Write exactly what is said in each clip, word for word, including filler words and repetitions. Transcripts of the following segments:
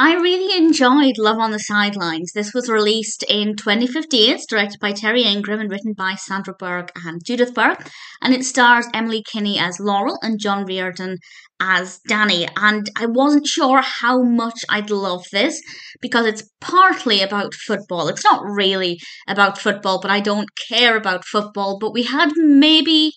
I really enjoyed Love on the Sidelines. This was released in twenty fifteen. It's directed by Terry Ingram and written by Sandra Berg and Judith Berg. And it stars Emily Kinney as Laurel and John Reardon as Danny. And I wasn't sure how much I'd love this because it's partly about football. It's not really about football, but I don't care about football. But we had maybe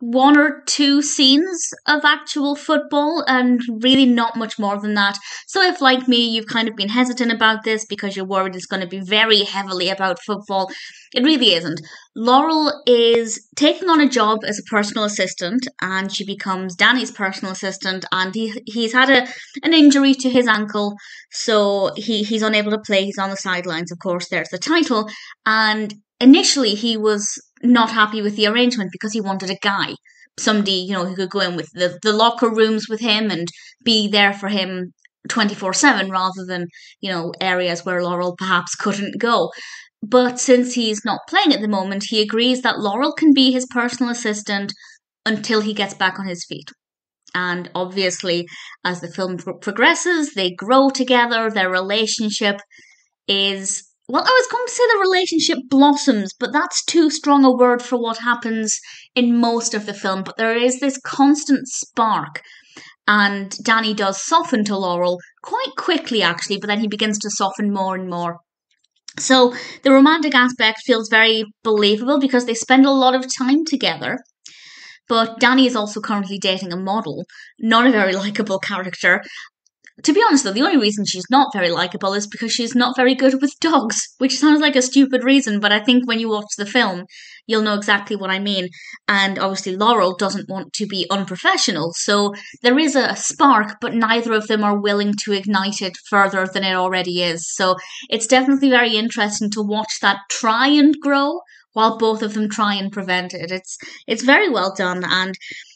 one or two scenes of actual football and really not much more than that. So if, like me, you've kind of been hesitant about this because you're worried it's going to be very heavily about football, it really isn't. Laurel is taking on a job as a personal assistant and she becomes Danny's personal assistant, and he he's had a an injury to his ankle, so he, he's unable to play. He's on the sidelines, of course, there's the title. And initially he was not happy with the arrangement because he wanted a guy, somebody, you know, who could go in with the, the locker rooms with him and be there for him twenty-four seven rather than, you know, areas where Laurel perhaps couldn't go. But since he's not playing at the moment, he agrees that Laurel can be his personal assistant until he gets back on his feet. And obviously, as the film pro- progresses, they grow together. Their relationship is... Well, I was going to say the relationship blossoms, but that's too strong a word for what happens in most of the film. But there is this constant spark, and Danny does soften to Laurel quite quickly, actually, but then he begins to soften more and more. So the romantic aspect feels very believable because they spend a lot of time together. But Danny is also currently dating a model, not a very likable character. To be honest, though, the only reason she's not very likeable is because she's not very good with dogs, which sounds like a stupid reason, but I think when you watch the film, you'll know exactly what I mean. And obviously Laurel doesn't want to be unprofessional, so there is a spark, but neither of them are willing to ignite it further than it already is. So it's definitely very interesting to watch that try and grow while both of them try and prevent it. It's, it's very well done, and...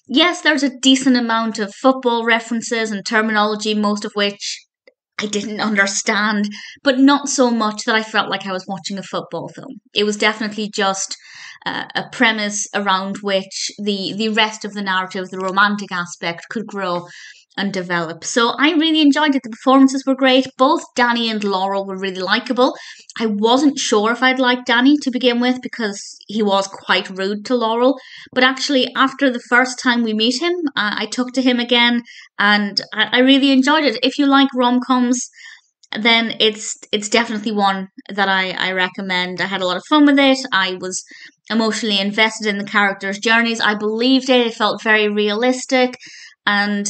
yes, there's a decent amount of football references and terminology, most of which I didn't understand, but not so much that I felt like I was watching a football film. It was definitely just uh, a premise around which the, the rest of the narrative, the romantic aspect, could grow and develop. So I really enjoyed it. The performances were great. Both Danny and Laurel were really likeable. I wasn't sure if I'd like Danny to begin with because he was quite rude to Laurel. But actually, after the first time we meet him, uh, I took to him again and I, I really enjoyed it. If you like rom-coms, then it's it's definitely one that I, I recommend. I had a lot of fun with it. I was emotionally invested in the characters' journeys. I believed it. It felt very realistic, and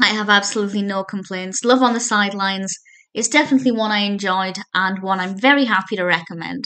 I have absolutely no complaints. Love on the Sidelines is definitely one I enjoyed and one I'm very happy to recommend.